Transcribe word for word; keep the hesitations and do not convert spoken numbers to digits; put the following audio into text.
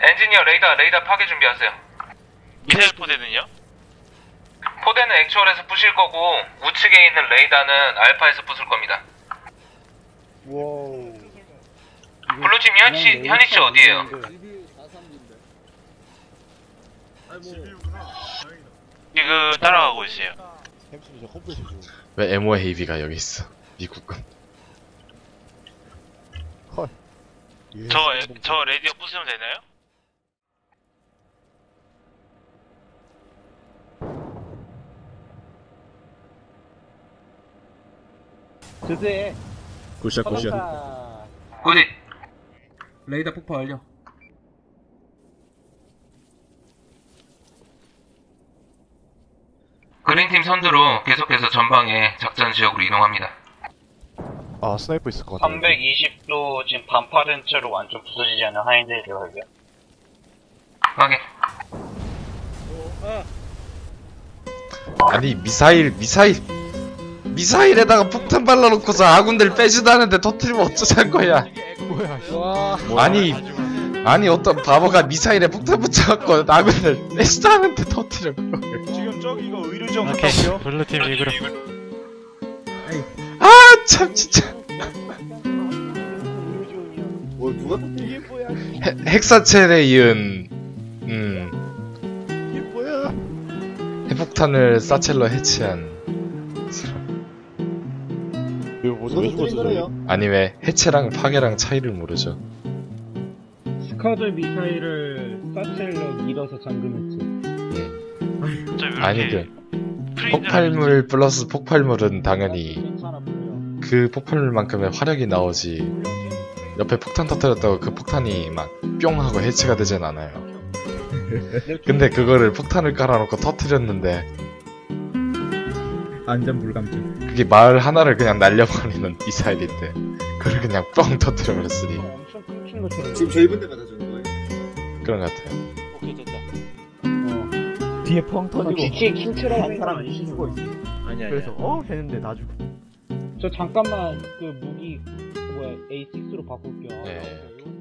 엔지니어 레이더 레이더 파괴 준비하세요. 미사일 포대는요? 포대는 액추얼에서 부실 거고 우측에 있는 레이더는 알파에서 부술 겁니다. 와우. 블루팀 현시 현이치 어디에요? 지금 따라가고 있어요. 왜 엠오에이비가 여기 있어? 미국군. 헐. 저, 저 레디오 부수면 되나요? 그새 굿샷 굿샷 굿잇. 레이더 폭파 완료. 그린팀 선두로 계속해서 전방에 작전지역으로 이동합니다. 아 스나이퍼 있을 것 같아요. 삼백이십 도 지금 반팔은 채로 완전 부서지지 않은 하인데이를 발견. 확인. 아니 미사일 미사일 미사일에다가 폭탄 발라놓고서 아군들 빼지도 않은데 터뜨리면 어쩌자는 거야. 뭐야. 아니 아니 어떤 바보가 미사일에 폭탄 붙여갖고 아군들 빼지도 않은데 터뜨려. 지금 저기 이거 의료정 부탁해요. 블루팀 리그룹. 아 참 진짜. 뭐 누가 이게 뭐야? 핵사체에 이은 음 이게 뭐야? 핵폭탄을 사첼로 해체한. 이거 무슨 소리예요? 아니 왜 해체랑 파괴랑 차이를 모르죠? 스카드 미사일을 사첼로 밀어서 잠금했지. 예. 아니죠. 폭발물 플러스 폭발물은 당연히 그 폭발물만큼의 화력이 나오지 옆에 폭탄 터뜨렸다고 그 폭탄이 막 뿅 하고 해체가 되진 않아요. 근데 그거를 폭탄을 깔아놓고 터뜨렸는데 안전불감증. 그게 마을 하나를 그냥 날려버리는 미사일인데 그걸 그냥 뿅 터뜨려버렸으니 지금 저희 분들 받아주는 거예요? 그런 것 같아요. 오케이 됐다. 뒤에 펑 터지고 뒤에 킹트라 한 사람이 죽고 있어. 아니야. 그래서 아니야. 어? 했는데 나 죽어. 저 잠깐만 그 무기 뭐야 에이 식스로 바꿀게요. 네.